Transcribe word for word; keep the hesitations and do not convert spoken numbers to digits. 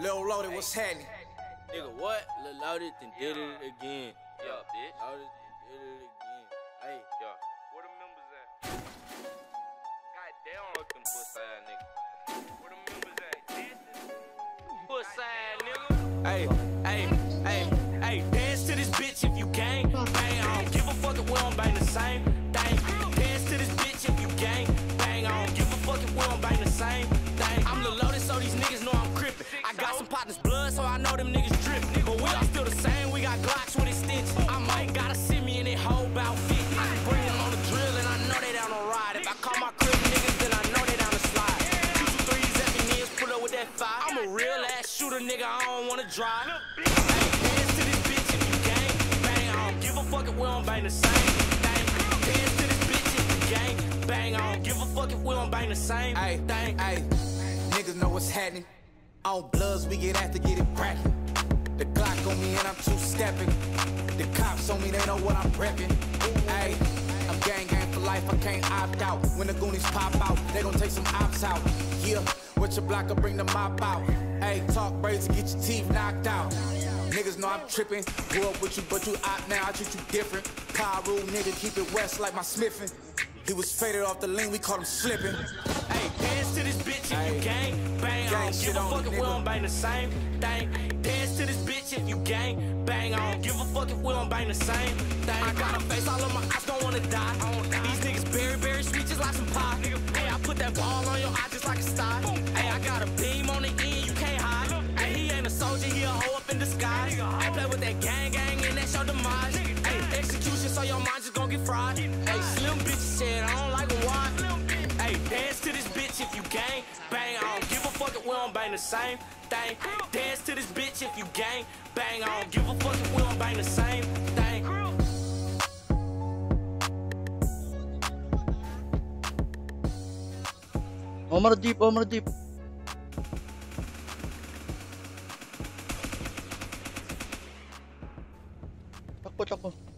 Lil Loaded, what's happening? Nigga, what? Lil Loaded then did it again. Yo, bitch. Loaded did it again. Hey, yo. Where the members at? God damn, fuck them pussy ass niggas. Where the members at? Pussy ass nigga. Hey, hey, hey, hey. Dance to this bitch if you gang. Hey, I don't give a fuck if we don't bang the same thing. Dance to this bitch if you gang. Bang, I don't give a fuck if we don't bang the same thing. I'm Lil Loaded, so these niggas know I'm crippin'. I got some partners blood, so I know them niggas drip. But we all still the same, we got Glocks with extensions. I might gotta send me in that whole bout fit. I can bring them on the drill and I know they down on ride. If I call my crib niggas, then I know they down the slide. Two, two threes at me niggas, pull up with that five. I'm a real ass shooter, nigga, I don't wanna drive. Hey, dance to this bitch if you gang. Bang, I don't give a fuck if we don't bang the same thing. Dance to this bitch if you gang. Bang, I don't give a fuck if we don't bang the same thing. Ay, niggas know what's happening. On bloods, we get after, get it crackin'. The Glock on me and I'm two-steppin'. The cops on me, they know what I'm reppin'. Ayy, I'm gang gang for life, I can't opt out. When the Goonies pop out, they gon' take some ops out. Yeah, with your block, I bring the mop out. Ayy, talk braids and get your teeth knocked out. Niggas know I'm trippin'. Grew up with you, but you op now, I treat you different. Power rule, nigga, keep it west like my smithin'. He was faded off the lean, we caught him slippin'. Ayy, dance to this bitch if you gang. Bang, I don't give a fuck if we don't bang the same thing. Dance to this bitch if you gang. Bang, I don't give a fuck if we don't bang the same thing. I got a face all of my eyes, don't wanna die. These niggas berry, berry sweet just like some pie. Hey, I put that ball on your eye just like a star. Hey, I got a beam on the end, you can't hide. Hey, he ain't a soldier, he a hoe up in disguise. I play with that gang gang and that's your demise. Hey, execution, so your mind just gon' get fried. Hey, slim bitch shit, I don't like a wad. Hey, dance to this bitch if you gang. Bang, I don't give a fuck if we don't bang the same thing. Dance to this bitch if you gang. Bang, I don't give a fuck if we don't bang the same thing. Omar deep, Omar deep. Takot ako.